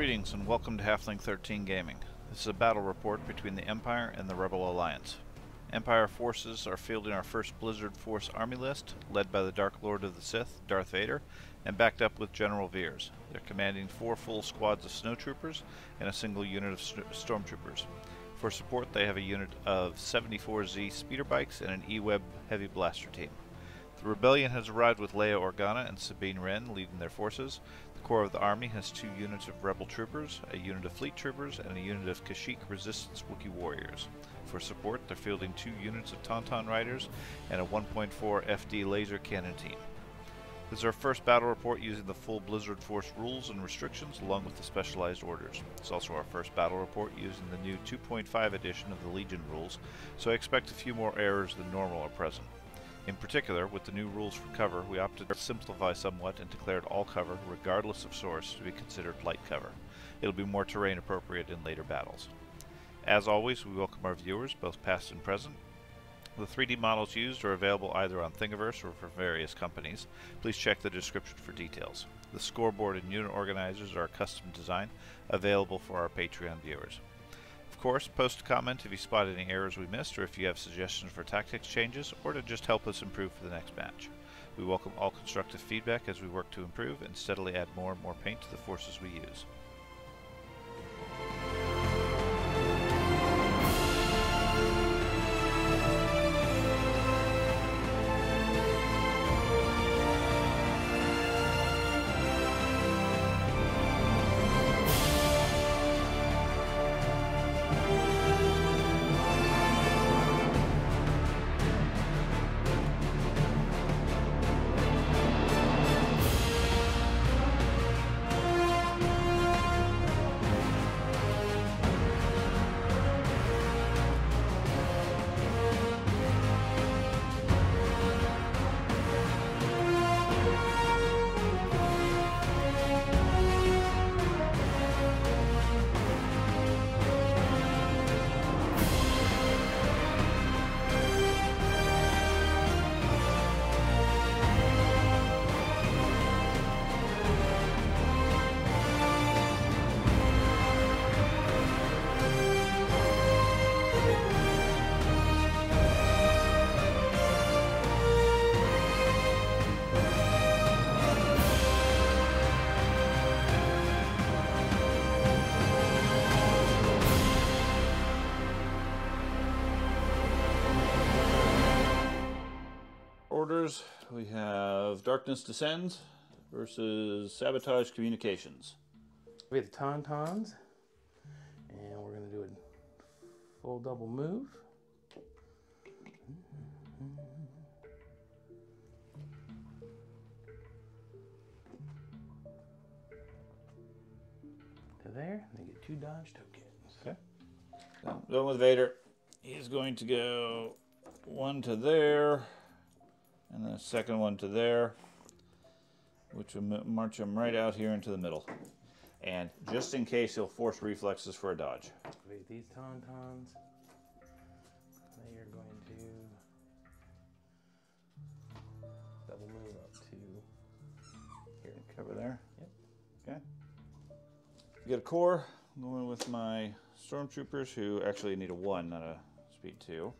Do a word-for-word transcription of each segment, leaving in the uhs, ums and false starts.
Greetings and welcome to Halfling thirteen Gaming. This is a battle report between the Empire and the Rebel Alliance. Empire forces are fielding our first Blizzard Force army list, led by the Dark Lord of the Sith, Darth Vader, and backed up with General Veers. They're commanding four full squads of snowtroopers and a single unit of st stormtroopers. For support, they have a unit of seventy-four Z speeder bikes and an E-Web heavy blaster team. The rebellion has arrived with Leia Organa and Sabine Wren leading their forces. The Corps of the Army has two units of Rebel Troopers, a unit of Fleet Troopers, and a unit of Kashyyyk Resistance Wookiee Warriors. For support, they're fielding two units of Tauntaun Riders and a one point four F D laser cannon team. This is our first battle report using the full Blizzard Force rules and restrictions along with the specialized orders. It's also our first battle report using the new two point five edition of the Legion rules, so I expect a few more errors than normal are present. In particular, with the new rules for cover, we opted to simplify somewhat and declared all cover, regardless of source, to be considered light cover. It'll be more terrain appropriate in later battles. As always, we welcome our viewers, both past and present. The three D models used are available either on Thingiverse or from various companies. Please check the description for details. The scoreboard and unit organizers are a custom design, available for our Patreon viewers. Of course, post a comment if you spot any errors we missed or if you have suggestions for tactics changes or to just help us improve for the next match. We welcome all constructive feedback as we work to improve and steadily add more and more paint to the forces we use. We have Darkness Descends versus Sabotage Communications. We have the Tauntauns, and we're going to do a full double move. To there, and they get two dodge tokens. Okay. So, going with Vader. He's going to go one to there. And the second one to there, which will march him right out here into the middle. And just in case, he'll force reflexes for a dodge. Activate these Tauntauns. They are going to double move up to here. Cover there. Yep. Okay. You get a core. I'm going with my stormtroopers, who actually need a one, not a speed two.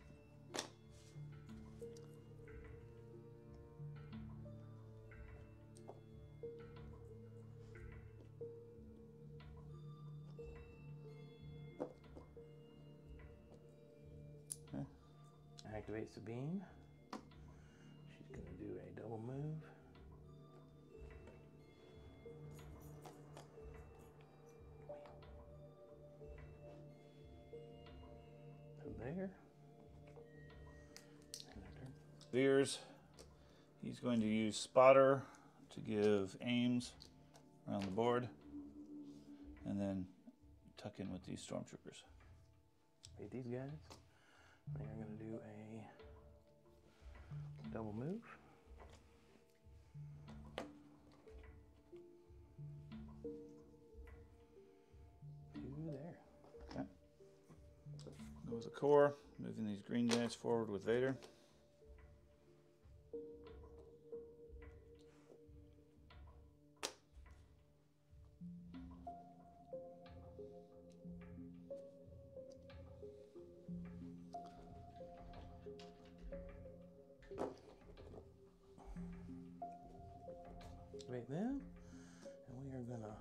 Activate Sabine. She's going to do a double move. From there. Veers. He's going to use spotter to give aims around the board. And then tuck in with these stormtroopers. Hate these guys. They are going to do a double move. Two there. Okay. Go with the core, moving these green guys forward with Vader. activate them, and we are gonna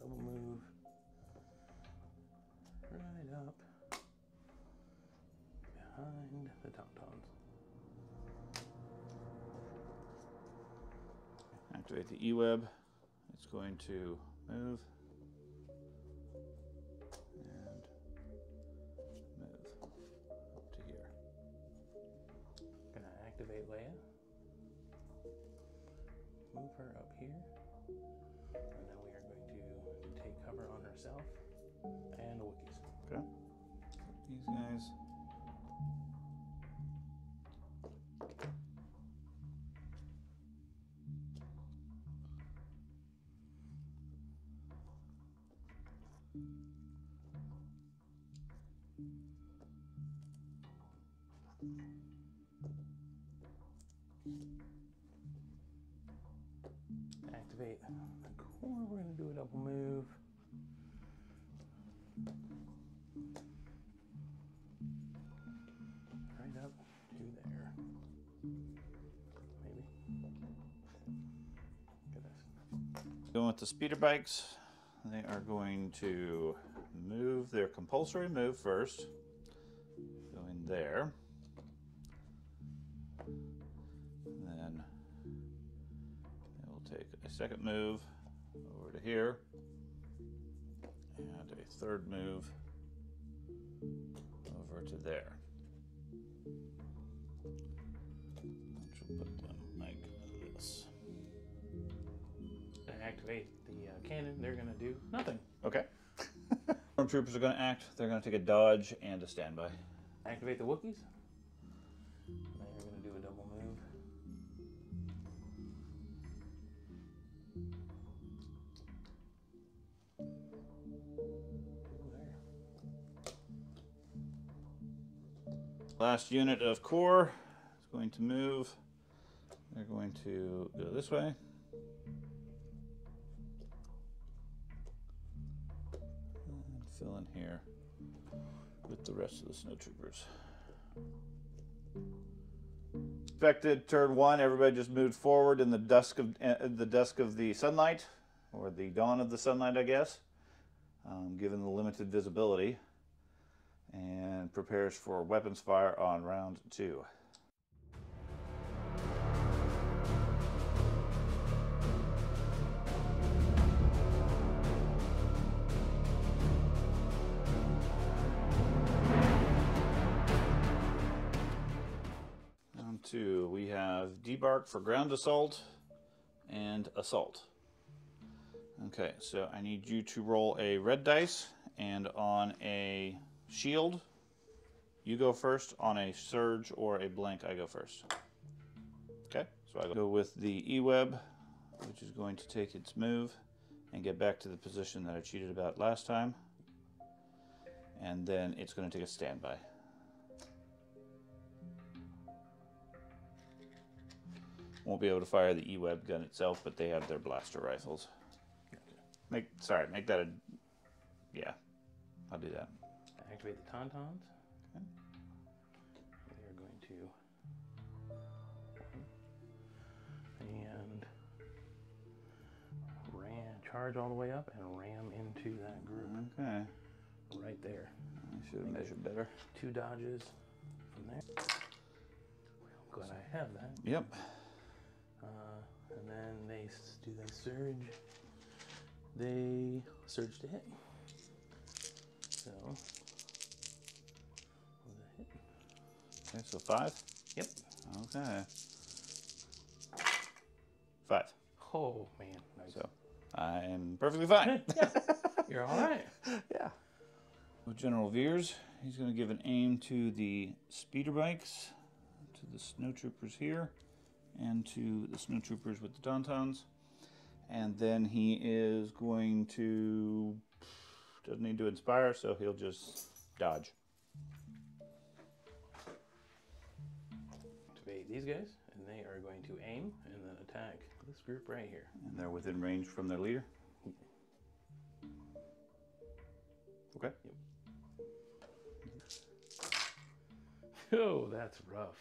double move right up behind the Tauntauns. Activate the E-Web. It's going to move and move up to here. Gonna activate Leia. Move her up here, and now we are going to take cover on herself and the Wookiees. Okay. These guys. Activate the core. We're going to do a double move. Right up to there. Maybe. Goodness. Going with the speeder bikes. They are going to move their compulsory move first. Going there. And then they will take a second move over to here. And a third move over to there. Which will put them like this. And activate the uh, cannon. They're going to do nothing. Okay. Stormtroopers are going to act. They're going to take a dodge and a standby. Activate the Wookiees. They're going to do a double move. There. Last unit of core is going to move. They're going to go this way. Fill in here with the rest of the snowtroopers. Expected turn one, everybody just moved forward in the dusk of uh, the dusk of the sunlight, or the dawn of the sunlight, I guess, um, given the limited visibility, and prepares for weapons fire on round two. Two, we have debark for ground assault and assault. Okay, so I need you to roll a red dice, and on a shield, you go first. On a surge or a blank, I go first. Okay, so I go with the E-Web, which is going to take its move and get back to the position that I cheated about last time. And then it's going to take a standby. Won't be able to fire the E-Web gun itself, but they have their blaster rifles. Make, sorry, make that a, yeah, I'll do that. Activate the Tauntauns. Okay. They're going to, and ram, charge all the way up and ram into that group. Okay. Right there. I should have measured better. Two dodges from there. Well, I'm glad I have that. Yep. Uh, and then they do the surge. They surge to hit. So, was that hit? Okay, so five? Yep. Okay. Five. Oh, man. Nice. So, I am perfectly fine. You're all right. Yeah. With General Veers, he's going to give an aim to the speeder bikes, to the snowtroopers here, and to the snowtroopers with the Tauntauns. And then he is going to, doesn't need to inspire, so he'll just dodge. Activate these guys, and they are going to aim and then attack this group right here. And they're within range from their leader? Yeah. Okay. Yep. Oh, that's rough.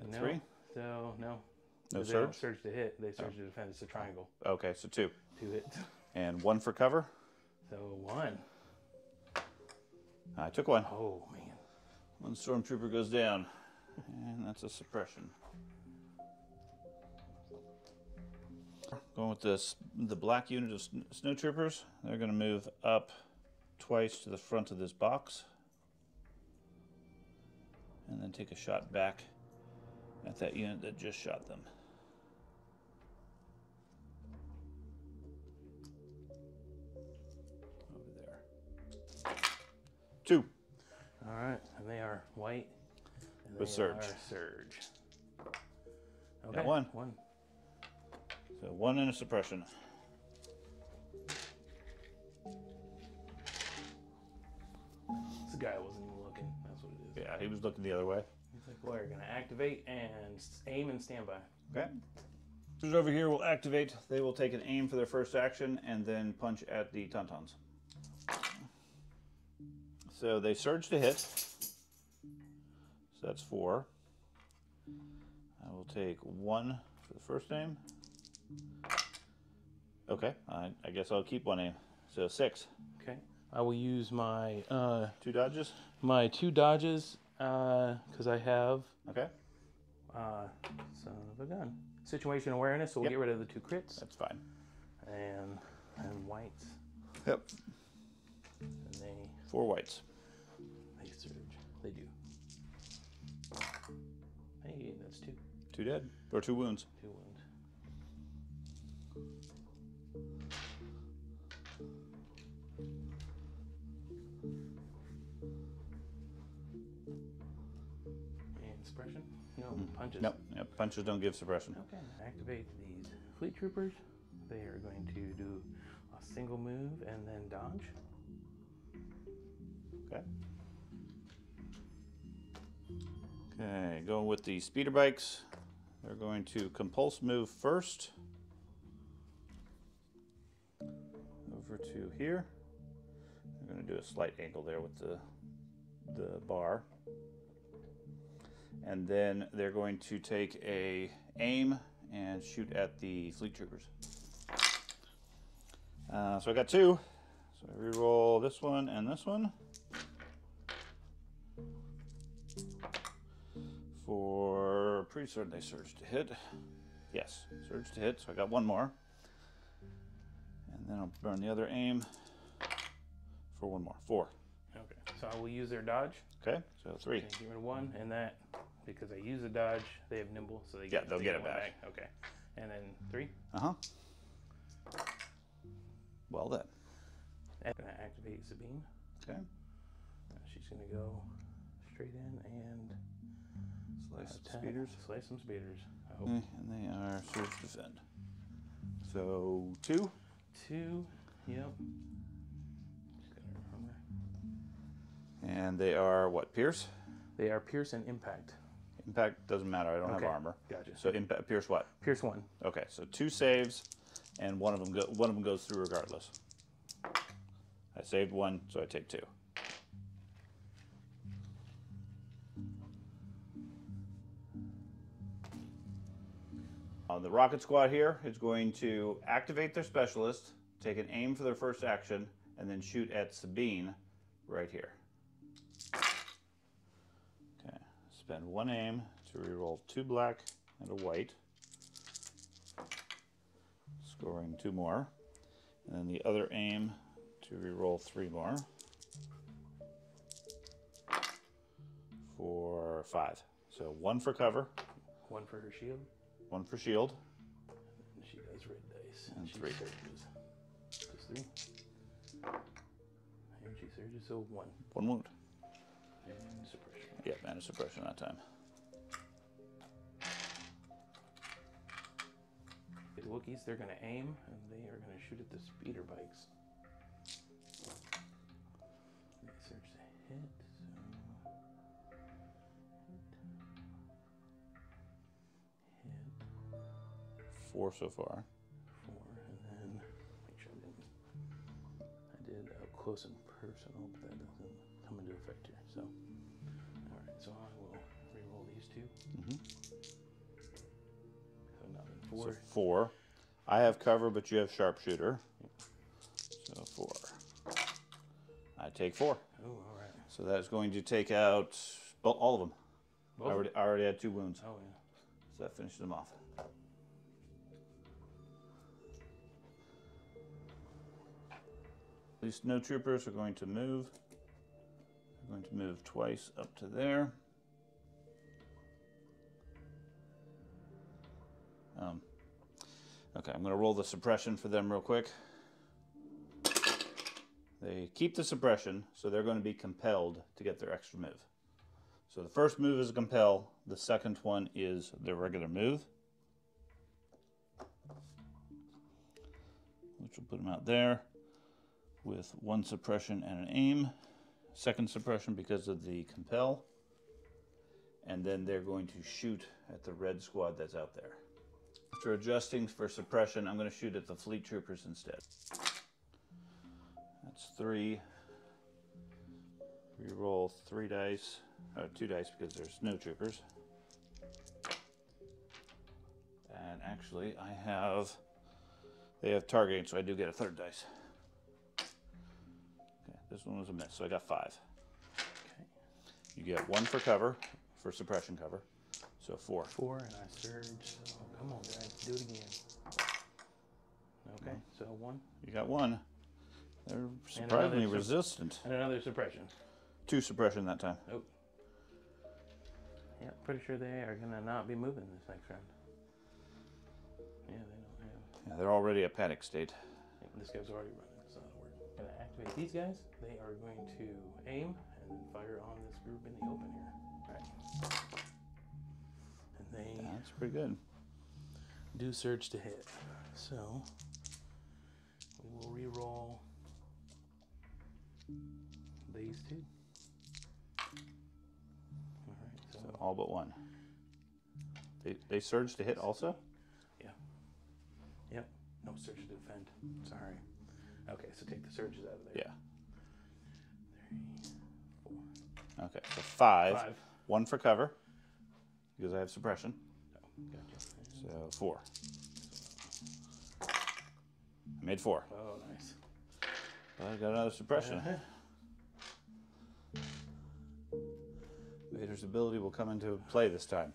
And three? So, no, No they surge? Don't surge to hit. They surge oh. to defend. It's a triangle. Okay, so two. Two hits. And one for cover? So one. I took one. Oh, man. One stormtrooper goes down. And that's a suppression. Going with this, the black unit of sn snowtroopers. They're going to move up twice to the front of this box. And then take a shot back at that unit that just shot them. Over there. Two. All right, and they are white. And with surge. Surge. Okay. Got one. One. So one and a suppression. This guy wasn't even looking. That's what it is. Yeah, he was looking the other way. He's like, we're gonna activate and aim and standby. Okay. Who's over here will activate. They will take an aim for their first action and then punch at the Tauntauns. So they surge to hit. So that's four. I will take one for the first aim. Okay, I, I guess I'll keep one aim. So six. Okay. I will use my uh, two dodges. My two dodges, because uh, I have. Okay. Uh, son of a gun. Situation awareness. So we'll yep. get rid of the two crits. That's fine. And and whites. Yep. And they. Four whites. They surge. They do. Hey, that's two. Two dead or two wounds. Two wounds. Suppression? No, mm-hmm. punches. Nope. Yep, punches don't give suppression. Okay, activate these fleet troopers. They are going to do a single move and then dodge. Okay. Okay, going with the speeder bikes. They're going to compulse move first. Over to here. They're going to do a slight angle there with the, the bar. And then they're going to take a aim and shoot at the fleet troopers. Uh, so I got two. So I reroll this one and this one for pretty certain they surge to hit. Yes, surge to hit. So I got one more, and then I'll burn the other aim for one more. Four. Okay. So I will use their dodge. Okay. So three. Okay, give it one, and that. Because they use a dodge, they have nimble, so they get, yeah, they'll they get, get it back. back. Okay, and then three. Uh huh. Well then, I'm gonna activate Sabine. Okay. Uh, she's gonna go straight in and slice uh, some speeders. Slice some speeders. I hope. And they are surge defend. So two. Two. Yep. Just got her armor. And they are what? Pierce. They are Pierce and Impact. Impact doesn't matter. I don't okay. have armor. Gotcha. So impact, Pierce what? Pierce one. Okay. So two saves, and one of them go, one of them goes through regardless. I saved one, so I take two. Uh, the Rocket Squad here is going to activate their specialist, take an aim for their first action, and then shoot at Sabine right here. Spend one aim to reroll two black and a white, scoring two more, and then the other aim to reroll three more for five. So one for cover, one for her shield, one for shield. And she does red dice, and, and she three. Surges. Just three. And she surges, so one. One wound. And suppression. Yeah, and a suppression that time. The Wookiees, they're going to aim, and they are going to shoot at the speeder bikes. They search to hit, so... Hit. Hit. Four so far. Four, and then... Make sure I didn't... I did up close and personal, but that doesn't come into effect here, so... So I will re-roll these two. Mm-hmm. So Four. So four. I have cover, but you have sharpshooter. So four. I take four. Oh, all right. So that's going to take out all of them. Both? I already, I already had two wounds. Oh, yeah. So that finishes them off. These snow troopers are going to move. They're going to move twice up to there. Um, okay, I'm going to roll the suppression for them real quick. They keep the suppression, so they're going to be compelled to get their extra move. So the first move is a compel. The second one is their regular move, which will put them out there with one suppression and an aim. Second suppression because of the compel. And then they're going to shoot at the red squad that's out there. After adjusting for suppression, I'm going to shoot at the fleet troopers instead. That's three. We roll three dice. Uh, two dice because there's snow troopers. And actually, I have, they have targeting, so I do get a third dice. Okay, this one was a miss, so I got five. Okay. You get one for cover, for suppression cover, so four. Four, and I surge. Oh, come on, guys, do it again. Okay, mm-hmm. So one. You got one. They're surprisingly and resistant. And another suppression. Two suppression that time. Oh. Yeah, pretty sure they are going to not be moving this next round. Yeah, they don't have... Yeah, they're already a panic state. Yeah, this guy's already running, so we're going to activate these guys. They are going to aim and then fire on this group in the open here. All right. And they... That's pretty good. Do surge to hit. So, we will re-roll these two. All but one. They, they surge to hit also? Yeah. Yep. No surge to defend. Sorry. Okay, so take the surges out of there. Yeah. Three, four. Okay, so five. Five. One for cover, because I have suppression. Oh, gotcha. So four. I made four. Oh, nice. Well, I got another suppression. Uh-huh. Vader's ability will come into play this time.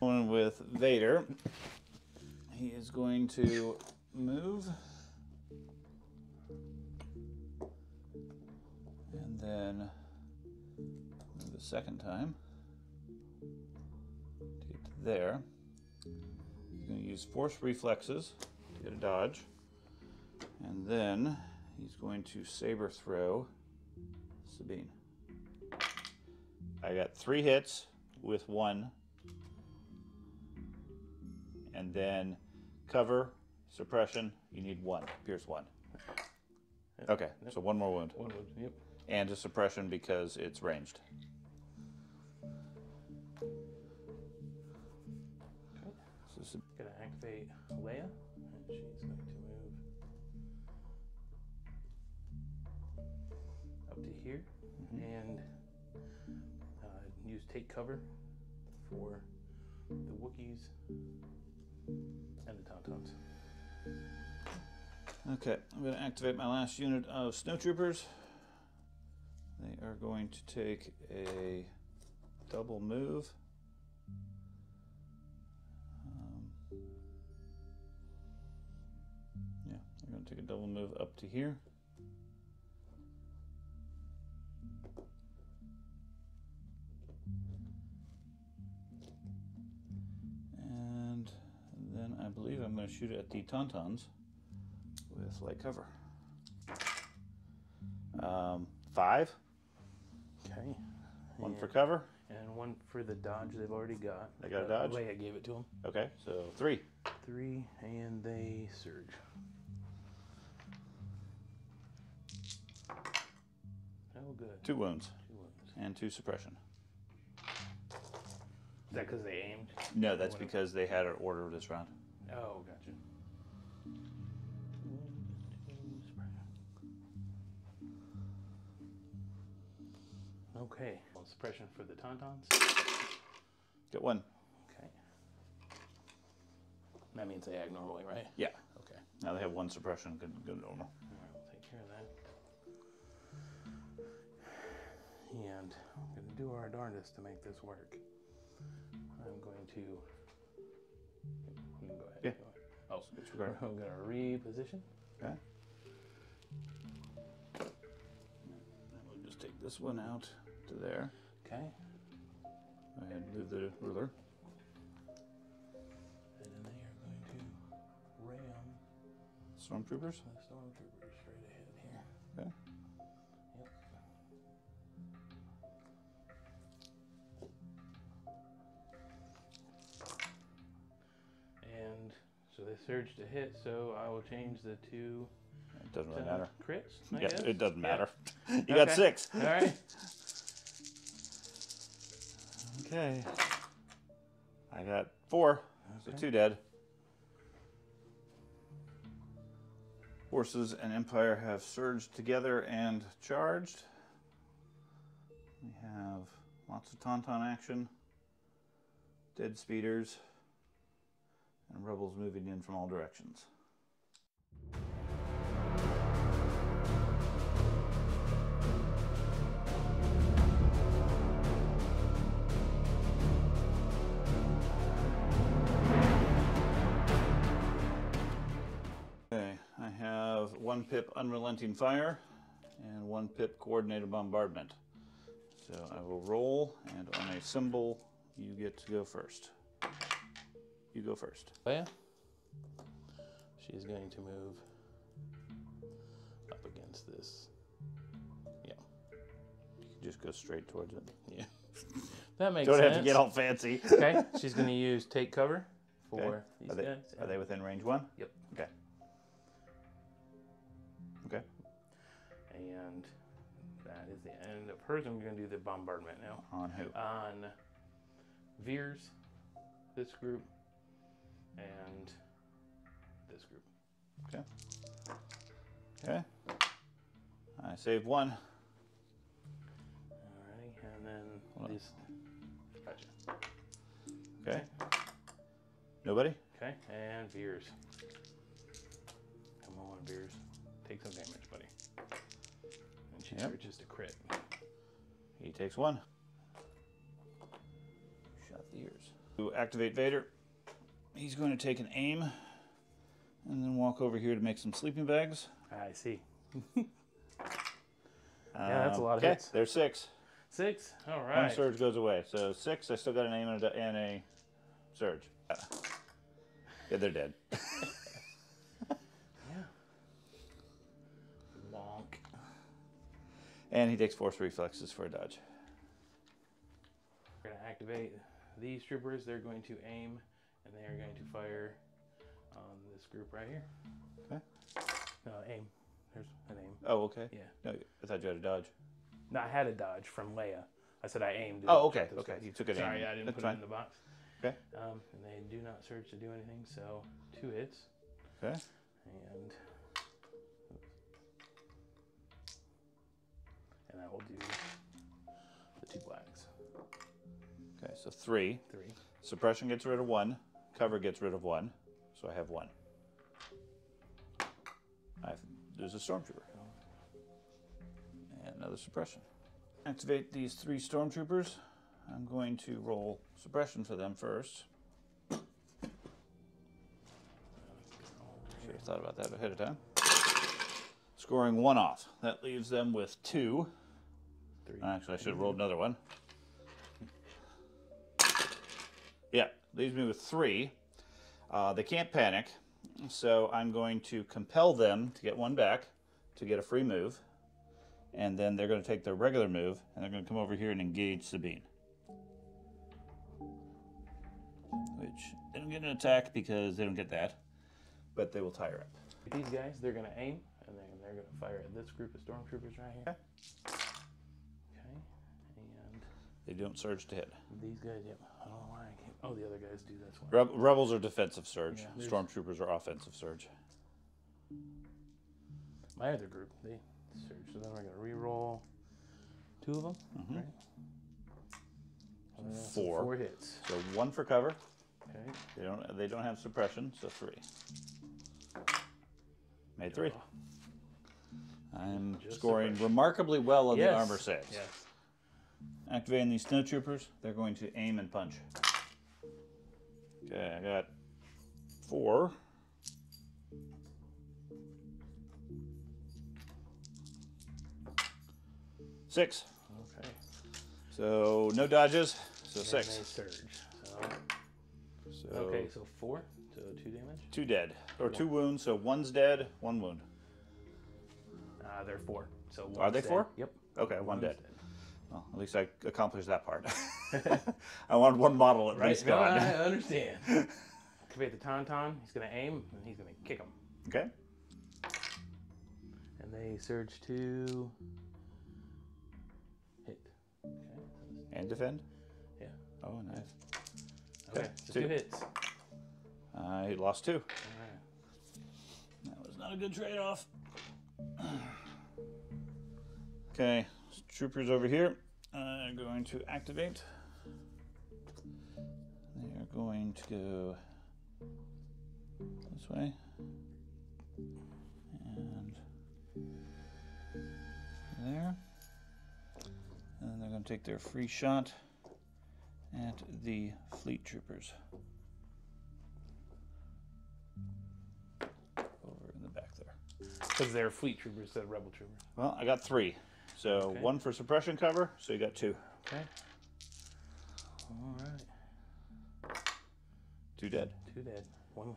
Going with Vader, he is going to move, and then move a second time to get to there. He's going to use force reflexes to get a dodge, and then he's going to saber throw Sabine. I got three hits with one, and then cover, suppression, you need one, pierce one. Yep. Okay, yep. So one more wound. One wound, yep. And a suppression because it's ranged. Okay. So, so gonna activate Leia, and she's going to move up to here, mm-hmm. and use take cover for the Wookiees and the Tauntauns. Okay, I'm going to activate my last unit of snow troopers. They are going to take a double move. Um, yeah, they're going to take a double move up to here. I believe I'm going to shoot at the Tauntauns with light cover. Um, five. Okay. One and, for cover. And one for the dodge they've already got. They got uh, a dodge? Leia gave it to them. Okay, so three. Three, and they surge. Oh, good. Two wounds. Two wounds. And two suppression. Is that because they aimed? No, that's because they had an order this round. Oh, gotcha. Okay. Well, suppression for the Tauntauns. Get one. Okay. That means they act normally, right? Yeah. Okay. Now they have one suppression, good, good normal. Alright, we'll take care of that. And I'm going to do our darndest to make this work. I'm going to... You can go ahead. Yeah. Go ahead. Oh, right. I'm going to reposition. Okay. And we'll just take this one out to there. Okay. And move the ruler. Stormtroopers? Stormtroopers straight ahead here. Okay. Yep. And so they surge to hit, so I will change the two. It doesn't really matter. Crits? I yeah, guess? It doesn't matter. Yeah. You okay. Got six. All right. Okay. I got four, okay. So two dead. Forces and Empire have surged together and charged. We have lots of Tauntaun action, dead speeders, and Rebels moving in from all directions. Have one pip unrelenting fire and one pip coordinated bombardment. So I will roll, and on a symbol, you get to go first. You go first. Leia, she's going to move up against this. Yeah. You can just go straight towards it. Yeah. That makes sense. Don't have to get all fancy. Okay. She's going to use take cover for okay. these are they, guys. Are they within range one? Yep. Okay. Okay. And that is the end of hers. I'm going to do the bombardment now. On who? On Veers, this group, and this group. Okay. Okay. I saved one. All right. And then these. Gotcha. Okay. okay. Nobody? Okay. And Veers. Come on, Veers. Take some damage, buddy. And she yep. surges to crit. He takes one. Shut the ears. To activate Vader, he's going to take an aim and then walk over here to make some sleeping bags. I see. uh, yeah, that's a lot of okay. hits. There's six. Six? All right. One surge goes away. So six, I still got an aim and a, and a surge. Uh, yeah, they're dead. And he takes force reflexes for a dodge. We're going to activate these troopers. They're going to aim, and they are going to fire on this group right here. Okay. No, aim. There's an aim. Oh, okay. Yeah. No, I thought you had a dodge. No, I had a dodge from Leia. I said I aimed. Oh, okay. Okay. Guys. You took it. Sorry, aim. I didn't That's put fine. it in the box. Okay. Um, and they do not surge to do anything, so two hits. Okay. And... And I will do the two blacks. Okay, so three. Three. Suppression gets rid of one. Cover gets rid of one. So I have one. I have, there's a stormtrooper. And another suppression. Activate these three stormtroopers. I'm going to roll suppression for them first. Should have thought about that ahead of time. Scoring one off. That leaves them with two. Three. Actually, I should have rolled another one. Yeah, leaves me with three. Uh, they can't panic, so I'm going to compel them to get one back to get a free move, and then they're going to take their regular move, and they're going to come over here and engage Sabine. Which, they don't get an attack because they don't get that, but they will tie her up. These guys, they're going to aim. And then they're going to fire at this group of stormtroopers right here. Okay. Okay. And they don't surge to hit. These guys, yep. I don't know why I can't. Oh, the other guys do this one. Re Rebels are defensive surge. Yeah, stormtroopers are offensive surge. My other group, they surge. So then we're going to re-roll two of them. Mm-hmm. Right? So four. Four hits. So one for cover, Okay. They don't. They don't have suppression, so three. Made three. I'm Just scoring suppression. remarkably well on yes. the armor saves. Yes. Activating these snowtroopers. They're going to aim and punch. Okay, I got four. Six. Okay. So no dodges. So and six. Surge. So. So okay, so four. So two damage. Two dead. Or one. two wounds. So one's dead, one wound. Uh, they're four. So one's Are they dead. four? Yep. Okay, one, one dead. dead. Well, at least I accomplished that part. I wanted one model at race no, gone. I understand. Activate the Tauntaun. He's going to aim, and he's going to kick him. Okay. And they surge to hit. Okay. And defend? Yeah. Oh, nice. Okay, okay so two. two hits. I lost two. All right. That was not a good trade-off. Okay. Troopers over here are going to activate. They are going to go this way. And there. And they're going to take their free shot at the fleet troopers. Over in the back there. Because they're fleet troopers, they're rebel troopers. Well, I got three. So okay. one for suppression cover, so you got two. Okay. All right. Two dead. Two dead. One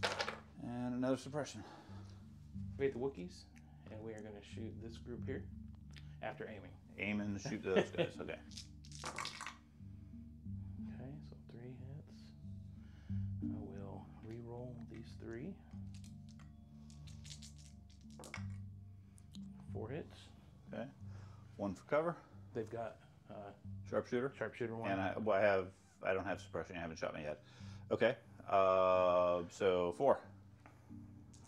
left. And another suppression. Activate the Wookiees, and we are going to shoot this group here after aiming. Aim and shoot those guys. Okay. Okay, so three hits. I will re-roll these three. Four hits. Okay. One for cover. They've got uh, sharpshooter. Sharpshooter one. And I, well, I have. I don't have suppression. I haven't shot me yet. Okay. Uh, so four.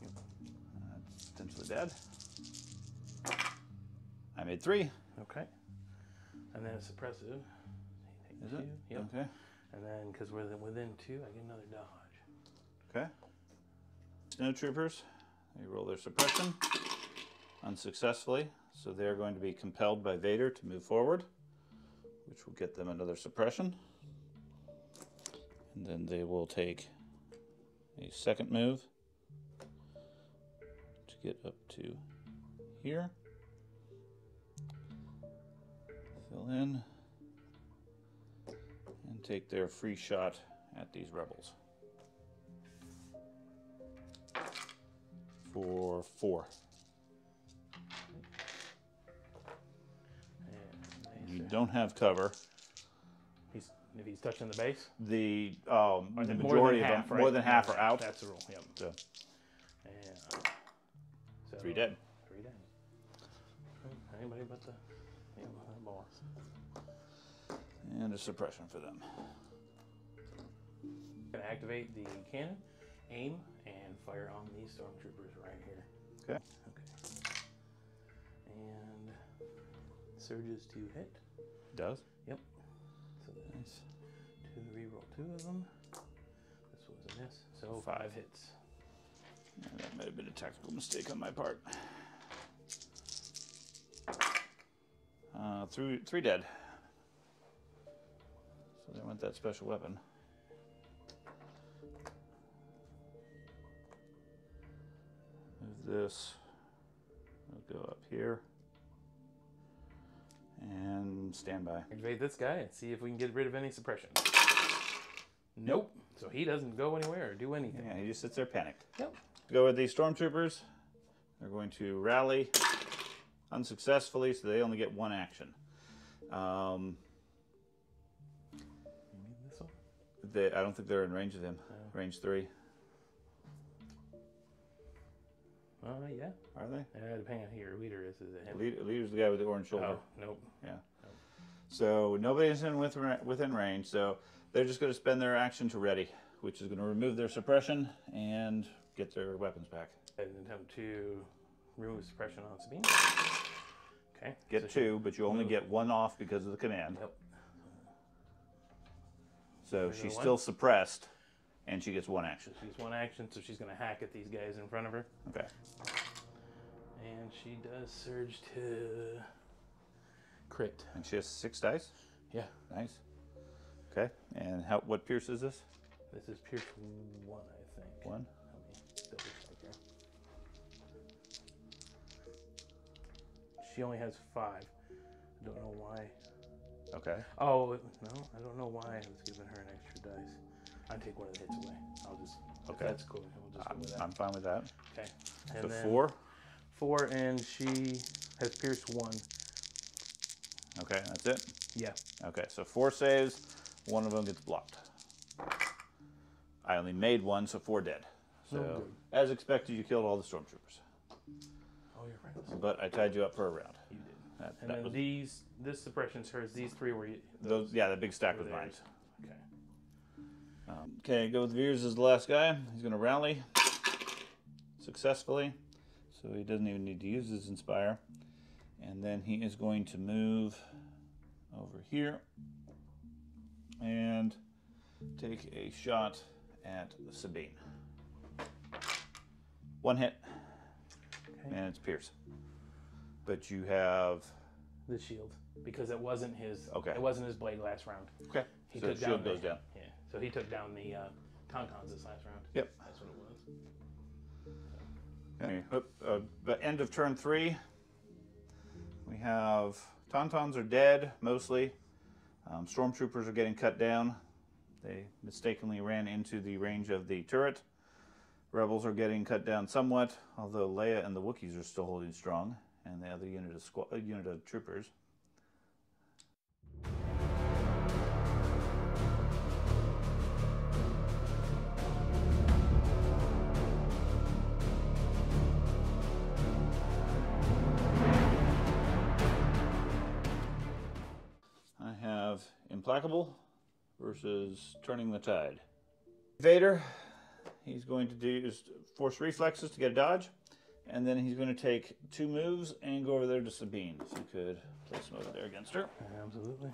Yep. That's potentially dead. I made three. Okay. And then it's suppressive. Is two. it? Yep. Okay. And then because we're within two, I get another dodge. Okay. Snowtroopers. They roll their suppression. Unsuccessfully, so they're going to be compelled by Vader to move forward, which will get them another suppression. And then they will take a second move to get up to here. Fill in and take their free shot at these rebels. For four. You don't have cover. He's, if he's touching the base? The, um, the majority of them, more than half are out. That's the rule, yep. So. And, so, three dead. Three dead. Anybody but the, yeah, the boss. And a suppression for them. Gonna activate the cannon, aim, and fire on these stormtroopers right here. Okay. Okay. And surges to hit. Does? Yep. So that's two, reroll two of them. This was a miss. So five hits. Yeah, that might have been a tactical mistake on my part. Uh, three, three dead. So they want that special weapon. Move this. We'll go up here. And stand by. Activate this guy and see if we can get rid of any suppression. Nope. So he doesn't go anywhere or do anything. Yeah, he just sits there panicked. Yep. Go with these stormtroopers. They're going to rally unsuccessfully, so they only get one action. Um, you mean this one? They, I don't think they're in range of him. No. Range three. Uh, yeah. Are they? Uh, depending on who your leader is. Is it him? Leader, leader's the guy with the orange shoulder. Oh, nope. Yeah. Nope. So nobody's in with, within range, so they're just going to spend their action to ready, which is going to remove their suppression and get their weapons back. And attempt to remove suppression on Sabine. Okay. Get so two, but you only move. get one off because of the command. Yep. So she's still suppressed, and she gets one action. She's one action, so she's going to hack at these guys in front of her. Okay. And she does surge to crit. And she has six dice? Yeah. Nice. Okay. And how? What pierce is this? This is pierce one, I think. One? Let me double check here. She only has five. I don't know why. Okay. Oh, no, I don't know why I was giving her an extra dice. I take one of the hits away. I'll just, okay. That's cool. We'll just I'm, go with that. I'm fine with that. Okay. And so then four? Four, and she has pierced one. Okay, that's it? Yeah. Okay, so four saves, one of them gets blocked. I only made one, so four dead. So, oh, as expected, you killed all the stormtroopers. Oh, you're right. But I tied you up for a round. You did. That, and that then was, these, this suppression's hers, these three were... Those, those, yeah, the big stack was mine. Okay. Um, okay, go with Veers as the last guy. He's going to rally successfully, so he doesn't even need to use his Inspire. And then he is going to move over here and take a shot at Sabine. One hit, okay. And it's Pierce. But you have the shield because it wasn't his. Okay. It wasn't his blade last round. Okay. He so took the shield down goes the, down. Yeah. So he took down the uh, Tauntauns this last round. Yep. That's what it was. Okay. Okay. Uh, the end of turn three. We have Tauntauns are dead mostly. Um, Stormtroopers are getting cut down. They mistakenly ran into the range of the turret. Rebels are getting cut down somewhat, although Leia and the Wookiees are still holding strong. And the other unit of, squad, uh, unit of troopers. I have Implacable versus Turning the Tide. Vader, he's going to do force reflexes to get a dodge. And then he's going to take two moves and go over there to Sabine. If you could place him over there against her. Absolutely.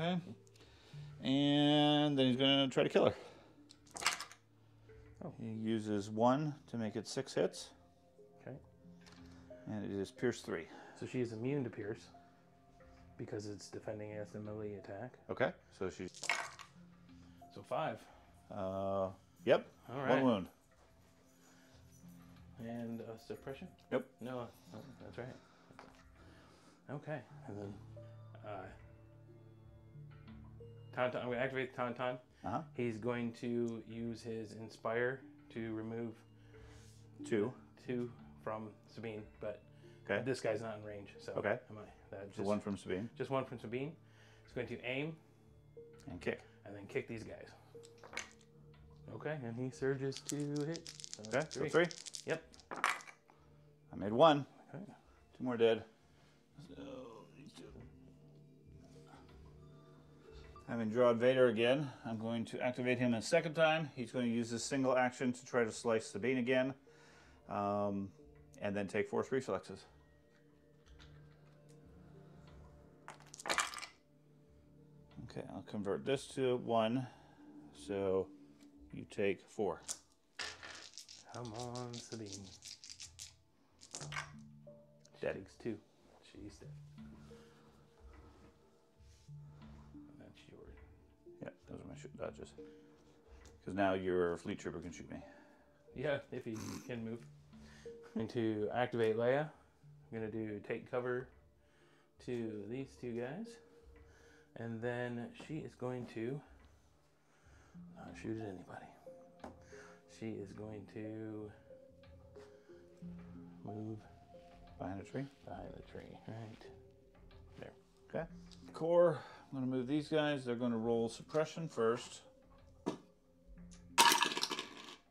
Okay. And then he's going to try to kill her. Oh. He uses one to make it six hits. Okay. And it is Pierce three. So she is immune to Pierce because it's defending against a melee attack. Okay. So she's... So five. Uh, yep. All right. One wound. And uh, suppression? Yep. No, uh, oh, that's right. Okay. And then uh, Tauntaun, I'm going to activate the Tauntaun. Uh-huh. He's going to use his Inspire to remove two two from Sabine, but okay. This guy's not in range. So okay. Am I, that just, so one from Sabine? Just one from Sabine. He's going to aim. And kick. And then kick these guys. Okay, and he surges to hit. So okay, three. So three. Yep. I made one. Okay. Two more dead. So these two. Having drawn Vader again, I'm going to activate him a second time. He's going to use his single action to try to slice Sabine again, um, and then take force reflexes. Okay, I'll convert this to one. So you take four. Come on, Sabine. Dead. She takes two. She's dead. That's yours. Yeah, those are my shoot dodges. Because now your fleet trooper can shoot me. Yeah, if he can move. And to activate Leia, I'm going to do take cover to these two guys. And then she is going to not shoot at anybody. She is going to move behind a tree. Behind the tree, right there. Okay. Core. I'm going to move these guys. They're going to roll suppression first,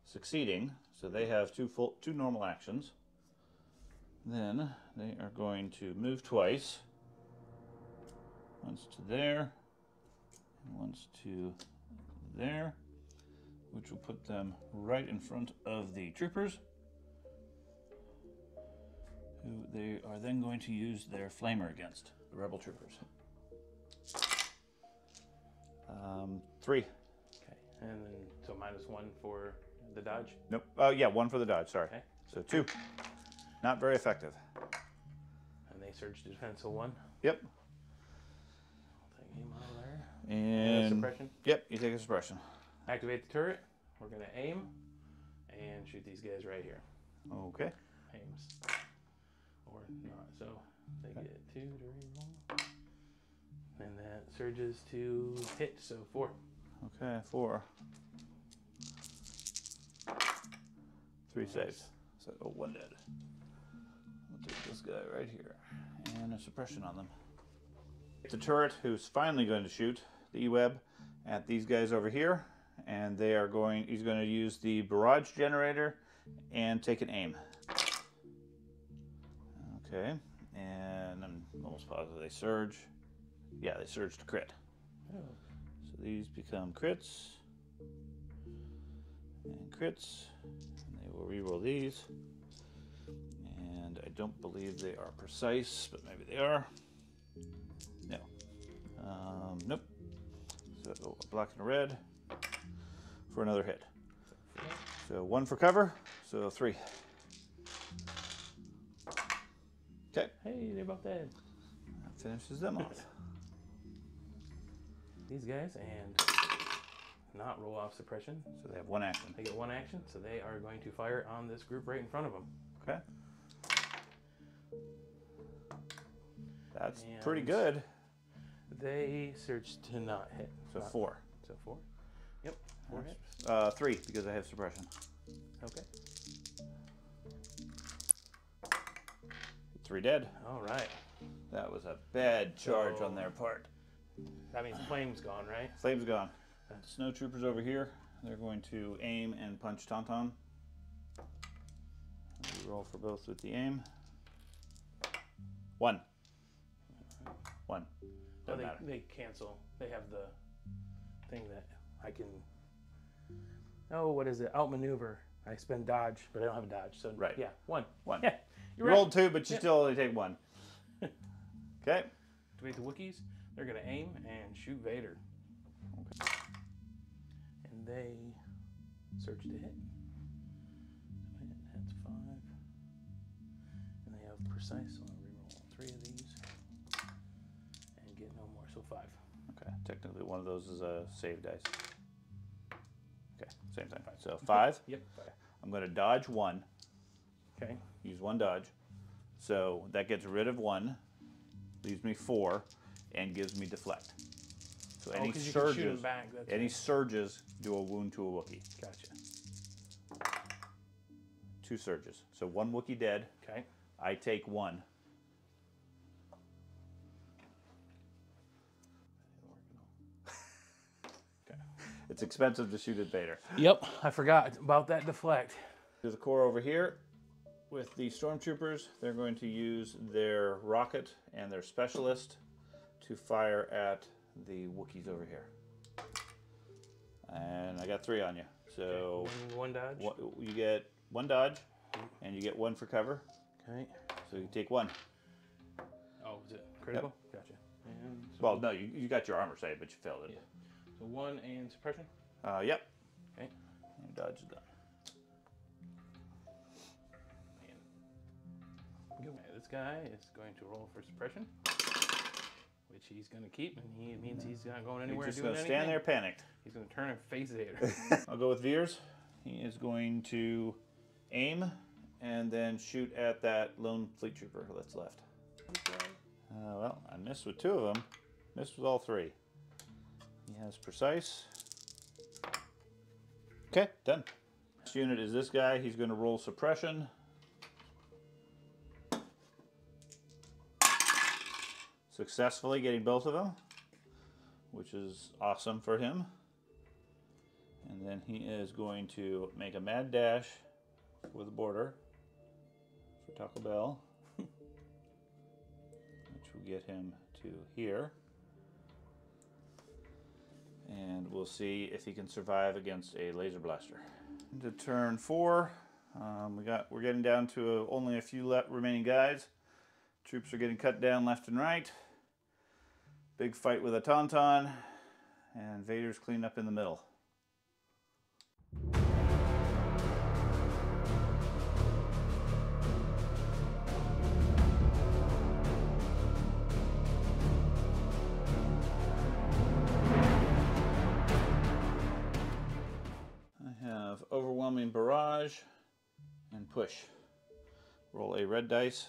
succeeding. So they have two full, two normal actions. Then they are going to move twice. Once to there, and once to there. Which will put them right in front of the troopers, who they are then going to use their flamer against, the rebel troopers. Three. Okay, and then so minus one for the dodge? Nope. Oh, uh, yeah, one for the dodge, sorry. Okay. So two. Not very effective. And they surged defense a one? Yep. I'll take him out of there. And, and suppression? Yep, you take a suppression. Activate the turret. We're going to aim and shoot these guys right here. Okay. Aims. Or not. So they okay. get two, three, one. And that surges to hit, so four. Okay, four. Three nice. Saves. So oh, one dead. We'll take this guy right here. And a suppression on them. The turret, who's finally going to shoot the E-Web at these guys over here. And they are going, he's going to use the barrage generator and take an aim. Okay, and I'm almost positive they surge. Yeah, they surge to crit. Oh. So these become crits. And crits. And they will reroll these. And I don't believe they are precise, but maybe they are. No. Um, nope. So oh, a black and a red for another hit. So one for cover, so three. Okay. Hey, they're both dead. That finishes them off. These guys and not roll off suppression. So they have one action. They get one action, so they are going to fire on this group right in front of them. Okay. That's and pretty good. They searched to not hit. So not, four. So four. Yep. Four hits. Uh, three because I have suppression. Okay. Three dead. All right. That was a bad charge so, on their part. That means flame's gone, right? Flame's gone. Snow troopers over here. They're going to aim and punch Tauntaun. We roll for both with the aim. One. One. Doesn't they, matter. They cancel. They have the thing that I can. Oh, what is it? Outmaneuver. I spend dodge, but I don't have a dodge. So right. Yeah, one. One. Yeah. You right. rolled two, but you yeah. still only take one. Okay. Activate the Wookiees. They're going to aim and shoot Vader. Okay. And they search to hit. That's five. And they have precise, so I'll reroll three of these. And get no more, so five. Okay. Technically, one of those is a save dice. Okay. Same thing. Five. So five. Yep. Five. I'm going to dodge one. Okay. Use one dodge. So that gets rid of one, leaves me four, and gives me deflect. So oh, any surges back, any right. surges do a wound to a Wookiee. Gotcha. Two surges. So one Wookiee dead. Okay. I take one. Okay. It's expensive to shoot at Vader. Yep, I forgot about that deflect. There's a core over here. With the stormtroopers, they're going to use their rocket and their specialist to fire at the Wookiees over here. And I got three on you. So okay. one, one dodge. One, you get one dodge, and you get one for cover. Okay. So you take one. Oh, was it critical? Yep. Gotcha. And so well, no, you, you got your armor save, but you failed it. Yeah. So one and suppression? Uh, yep. Okay. And dodge is done. Okay, this guy is going to roll for suppression, which he's going to keep, and he means he's not going anywhere. He's just going to stand there panicked. He's going to turn and face Vader. I'll go with Veers. He is going to aim and then shoot at that lone fleet trooper that's left. Uh, well, I missed with two of them. Missed with all three. He has precise. Okay, done. Next unit is this guy. He's going to roll suppression. Successfully getting both of them, which is awesome for him. And then he is going to make a mad dash for the border for Taco Bell, which will get him to here. And we'll see if he can survive against a laser blaster. To turn four, um, we got, we're getting down to uh, only a few le- remaining guys. Troops are getting cut down left and right. Big fight with a Tauntaun. and Vader's cleaned up in the middle. Of overwhelming barrage and push. Roll a red dice.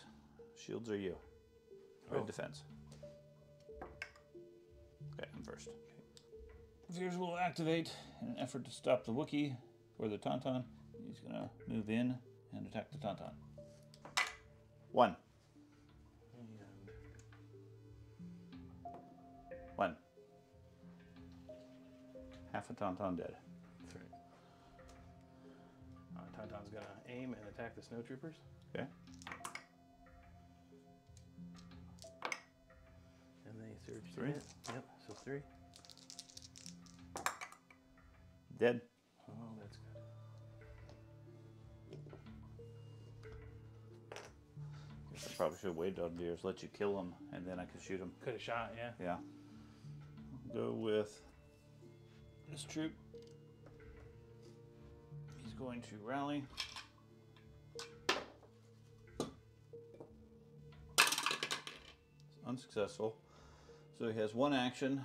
Shields are you. Red oh. defense. Okay, I'm first. Okay. Veers will activate in an effort to stop the Wookiee or the Tauntaun. He's gonna move in and attack the Tauntaun. One. One. Half a Tauntaun dead. Tauntaun's gonna aim and attack the snowtroopers. Okay. And they surge three. It. Yep, so three. Dead. Oh, that's good. Guess I probably should have waited on Veers, let you kill them, and then I could shoot them. Could have shot, yeah. Yeah. I'll go with this troop. Going to rally. It's unsuccessful. So he has one action.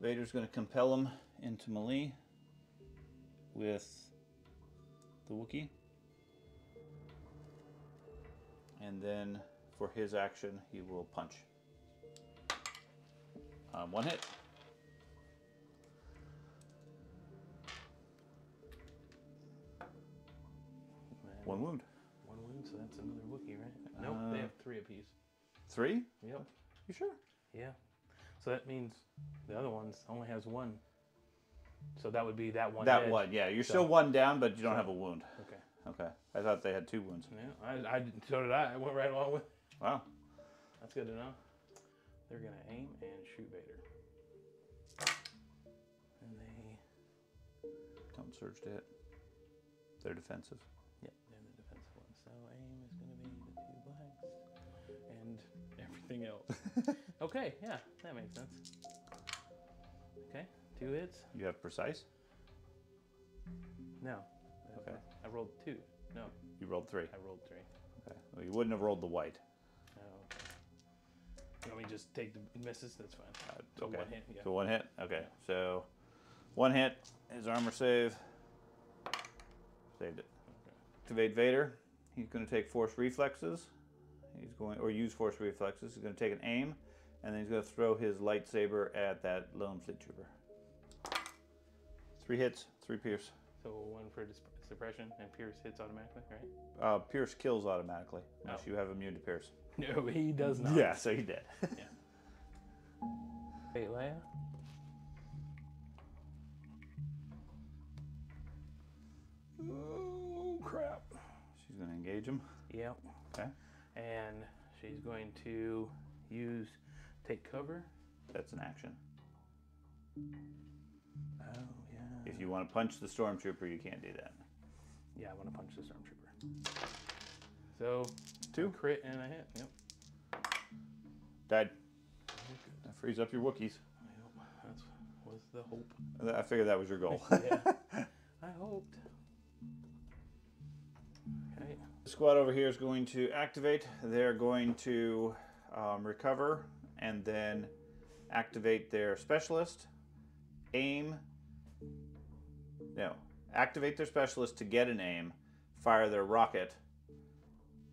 Vader's going to compel him into melee with the Wookiee. And then for his action, he will punch. Um, one hit. One wound. One wound, so that's another Wookiee, right? Nope, uh, they have three apiece. Three? Yep. You sure? Yeah. So that means the other one's only has one. So that would be that one. That edge. one, yeah. You're so, still one down, but you don't so, have a wound. Okay. Okay. I thought they had two wounds. Yeah, I, I, so did I. I went right along with it. Wow. That's good to know. They're going to aim and shoot Vader. And they... Don't surge to hit. They're defensive. So aim is going to be the two blacks and everything else. Okay, yeah, that makes sense. Okay, two hits. You have precise? No. Okay. I rolled two. No. You rolled three. I rolled three. Okay. Well, you wouldn't have rolled the white. No. Oh, okay. Let me just take the misses. That's fine. Uh, so okay. One hit. Yeah. So one hit. Okay. Yeah. So one hit. His armor save. Saved it. Okay. Activate Vader. He's going to take force reflexes. He's going, or use force reflexes. He's going to take an aim, and then he's going to throw his lightsaber at that lone fleet trooper. Three hits, three pierce. So one for suppression, and pierce hits automatically, right? Uh, pierce kills automatically, unless oh. you have immune to pierce. No, he does not. Yeah, so he did. Yeah. Hey, Leia. Oh, crap. She's going to engage him. Yep. Okay. And she's going to use take cover. That's an action. Oh, yeah. If you want to punch the stormtrooper, you can't do that. Yeah, I want to punch the stormtrooper. So, two. Crit and a hit. Yep. Died. That frees up your Wookiees. Yep. That was the hope. I figured that was your goal. Yeah. I hoped. Okay. The squad over here is going to activate. They're going to um, recover and then activate their specialist, aim, no, activate their specialist to get an aim, fire their rocket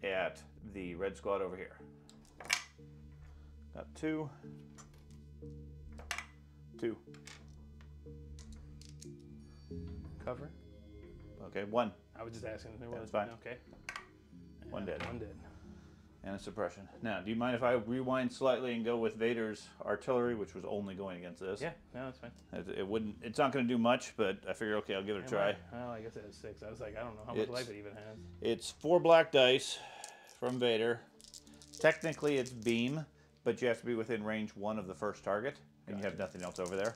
at the red squad over here. Got two, two. Cover. Okay, one. I was just asking if there was. That's fine. Okay. And one dead. One dead. And a suppression. Now, do you mind if I rewind slightly and go with Vader's artillery, which was only going against this? Yeah, no, that's fine. It, it wouldn't. It's not going to do much, but I figure, okay, I'll give it a and try. Well, oh, I guess it has six. I was like, I don't know how much it's, life it even has. It's four black dice from Vader. Technically, it's beam, but you have to be within range one of the first target, and gotcha. You have nothing else over there.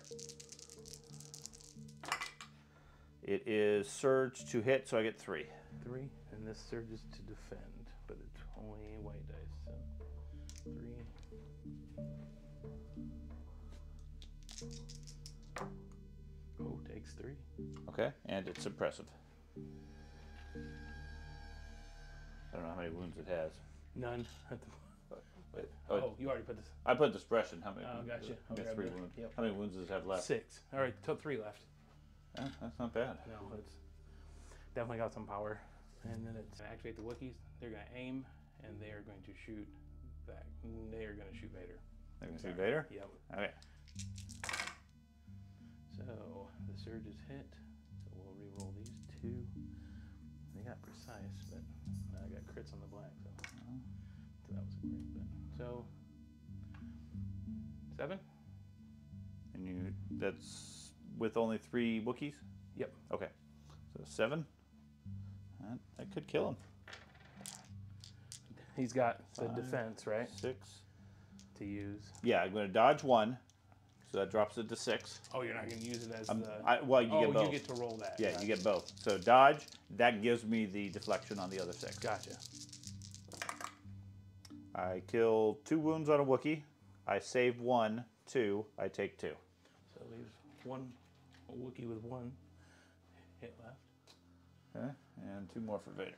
It is surge to hit, so I get three. Three, and this surge is to defend, but it's only white dice, so three. Oh, takes three. Okay, and it's impressive. I don't know how many wounds it has. None. Wait, oh, oh, you already put this. I put discretion. How many? Oh, gotcha. Uh, okay, three wounds. Yep. How many wounds does it have left? Six. All right, took three left. Eh, that's not bad. No, it's definitely got some power. And then it's gonna activate the Wookiees. They're gonna aim, and they are going to shoot back. They are gonna shoot Vader. They're gonna shoot Vader? Yep. Okay. So the surge is hit. So we'll re-roll these two. They got precise, but I got crits on the black, so. Oh. So that was a great bet. So, seven? And you, that's with only three Wookiees? Yep. Okay. So seven. That, that could kill him. He's got Five, the defense, right? Six. To use. Yeah, I'm going to dodge one. So that drops it to six. Oh, you're not going to use it as um, the... I, well, you oh, get both. You get to roll that. Yeah, gotcha. You get both. So dodge, that gives me the deflection on the other six. Gotcha. I kill two wounds on a Wookiee. I save one, two, I take two. So it leaves one Wookiee with one hit left. Okay, and two more for Vader.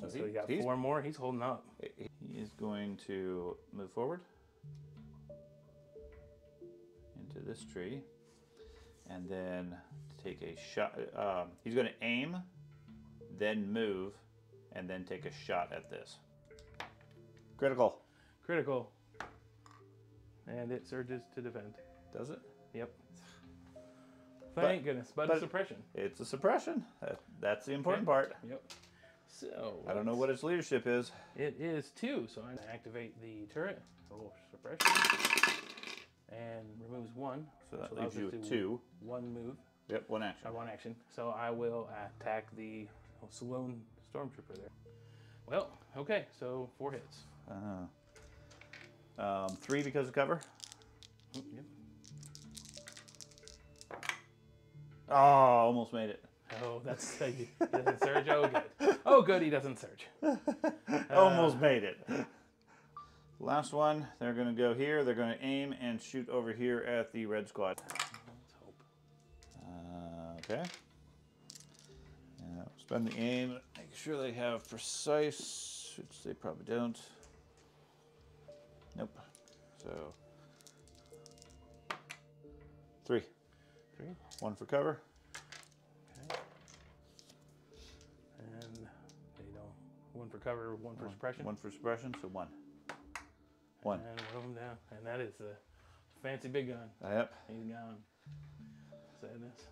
So, so he, we got four more, he's holding up. He is going to move forward into this tree and then take a shot. Um, he's gonna aim, then move, and then take a shot at this. Critical. Critical. And it surges to defend. Does it? Yep. Thank but, goodness. But, but a suppression. It's a suppression. That, that's the important okay. part. Yep. So I don't know what its leadership is. It is two. So I'm going to activate the turret. Roll suppression. And removes one. So that leaves you with two. One move. Yep, one action. Uh, one action. So I will attack the Sloan Stormtrooper there. Well, okay. So four hits. Uh, um, three because of cover. Oh, yep. Oh, almost made it. Oh, that's he doesn't surge. Oh, good. Oh, good. He doesn't surge. Uh, almost made it. Last one. They're gonna go here. They're gonna aim and shoot over here at the red squad. Let's hope. Uh, okay. Uh, spend the aim. Make sure they have precise, which they probably don't. Nope. So three. Three. One for cover. Okay. And they don't. One for cover. One for one, suppression. One for suppression. So one. One. And one of them down. And that is the fancy big gun. Yep. He's gone. Sadness.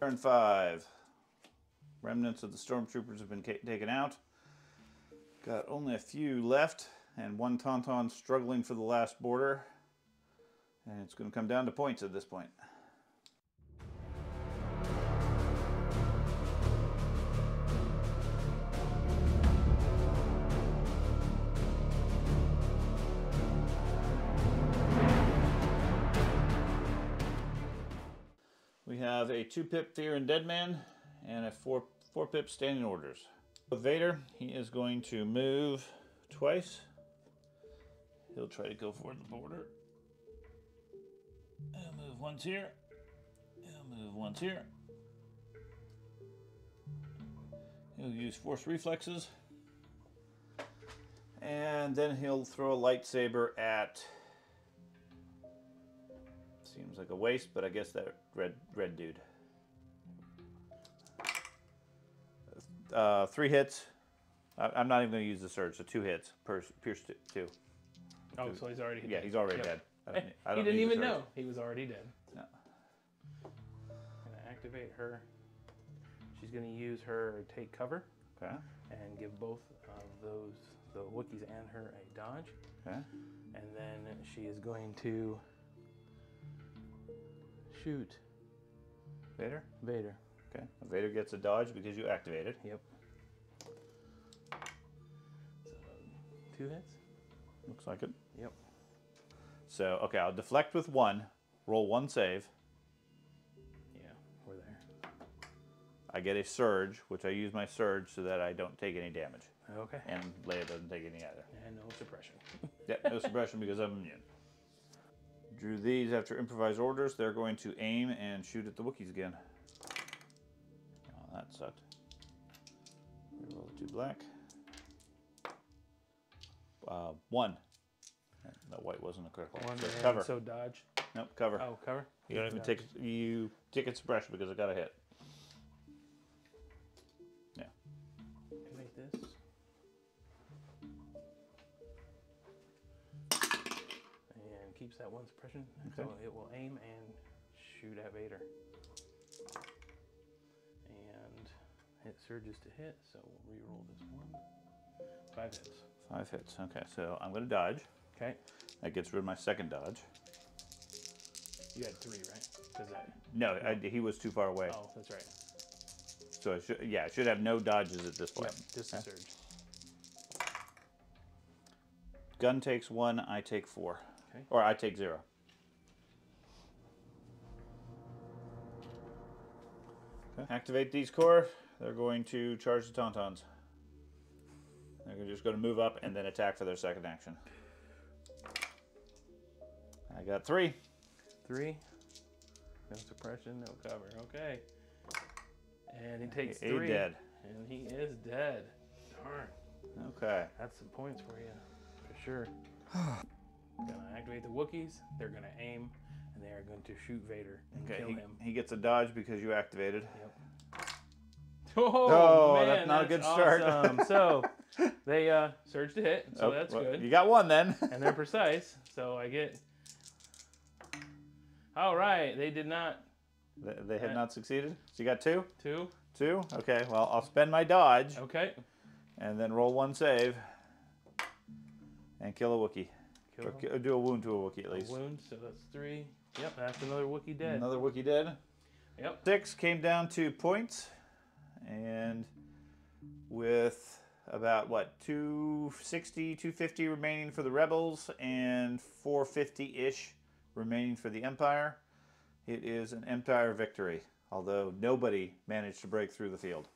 Turn five. Remnants of the stormtroopers have been taken out. Got only a few left, and one Tauntaun struggling for the last border. And it's going to come down to points at this point. We have a two pip Fear and Dead Man, and a four, four pip Standing Orders. With Vader, he is going to move twice. He'll try to go for the border. He'll move once here. He'll move once here. He'll use Force Reflexes. And then he'll throw a lightsaber at... Seems like a waste, but I guess that red red dude. Uh, three hits. I, I'm not even going to use the surge, so two hits. Pierce two. two. Oh, so he's already dead. Yeah, he's already yep. dead. I don't, I don't he didn't even know he was already dead. No. I'm going to activate her. She's going to use her take cover. Okay. And give both of those, the Wookiees and her, a dodge. Okay. And then she is going to... Shoot. Vader? Vader. Okay. Vader gets a dodge because you activated. Yep. So, two hits? Looks like it. Yep. So, okay, I'll deflect with one, roll one save. Yeah, we're there. I get a surge, which I use my surge so that I don't take any damage. Okay. And Leia doesn't take any either. And no suppression. Yep, no suppression because I'm immune. Drew these after improvised orders. They're going to aim and shoot at the Wookiees again. Oh, that sucked. Roll two black. Uh, one. That white wasn't a critical. One, so cover. So dodge. Nope, cover. Oh, cover. You don't even dodge. take you take it suppression because it got a hit. Yeah. Make this. And keeps that one suppression. Okay. So it will aim and shoot at Vader. And it surges to hit, so we'll reroll this one. Five hits. Five hits. Okay, so I'm going to dodge. Okay. That gets rid of my second dodge. You had three, right? Does that... No, I, he was too far away. Oh, that's right. So, I should, yeah, I should have no dodges at this point. Yep, just a surge. Gun takes one, I take four. Okay. Or I take zero. Okay. Activate these core. They're going to charge the Tauntauns. They're just going to move up and then attack for their second action. I got three. Three. No suppression, no cover. Okay. And he takes he, three. He's dead. And he is dead. Darn. Okay. That's some points for you, for sure. We're going to activate the Wookiees. They're going to aim, and they are going to shoot Vader and okay, kill he, him. He gets a dodge because you activated. Yep. Oh, oh man, that's not that's a good start. Awesome. So... They uh, surge to hit, so oh, that's well, good. You got one then. And they're precise, so I get... All right, they did not... They, they had not succeeded? So you got two? Two. Two? Okay, well, I'll spend my dodge. Okay. And then roll one save. And kill a Wookiee. Kill or, or do a wound to a Wookiee at least. A wound, so that's three. Yep, that's another Wookiee dead. Another Wookiee dead. Yep. Six came down to points. And with... About, what, two sixty, two fifty remaining for the Rebels and four fifty-ish remaining for the Empire. It is an Empire victory, although nobody managed to break through the field.